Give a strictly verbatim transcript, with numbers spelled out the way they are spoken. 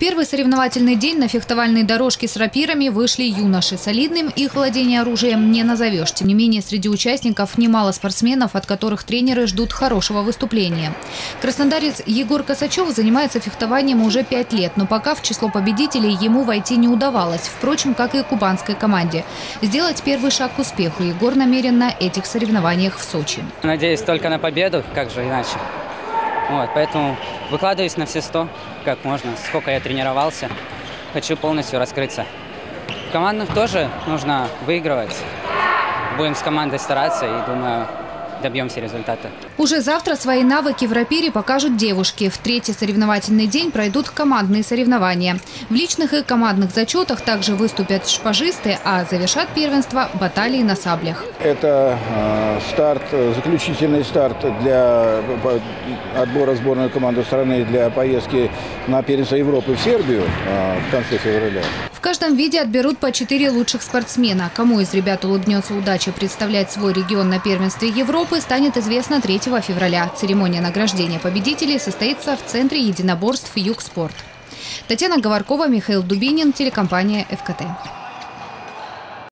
первый соревновательный день на фехтовальной дорожке с рапирами вышли юноши. Солидным их владение оружием не назовешь. Тем не менее, среди участников немало спортсменов, от которых тренеры ждут хорошего выступления. Краснодарец Егор Косачев занимается фехтованием уже пять лет, но пока в число победителей ему войти не удавалось, впрочем, как и кубанской команде. Сделать первый шаг к успеху Егор намерен на этих соревнованиях в Сочи. Надеюсь только на победу, как же иначе. Вот, поэтому выкладываюсь на все сто, как можно, сколько я тренировался. Хочу полностью раскрыться. В командных тоже нужно выигрывать. Будем с командой стараться и, думаю, добьемся результата. Уже завтра свои навыки в рапире покажут девушки. В третий соревновательный день пройдут командные соревнования. В личных и командных зачетах также выступят шпажисты, а завершат первенство баталии на саблях. Это старт, заключительный старт для отбора сборной команды страны для поездки на первенство Европы в Сербию в конце февраля. В каждом виде отберут по четыре лучших спортсмена. Кому из ребят улыбнется удача представлять свой регион на первенстве Европы, станет известно третьего февраля. Церемония награждения победителей состоится в Центре единоборств «Югспорт». Татьяна Говоркова, Михаил Дубинин, телекомпания «ФКТ».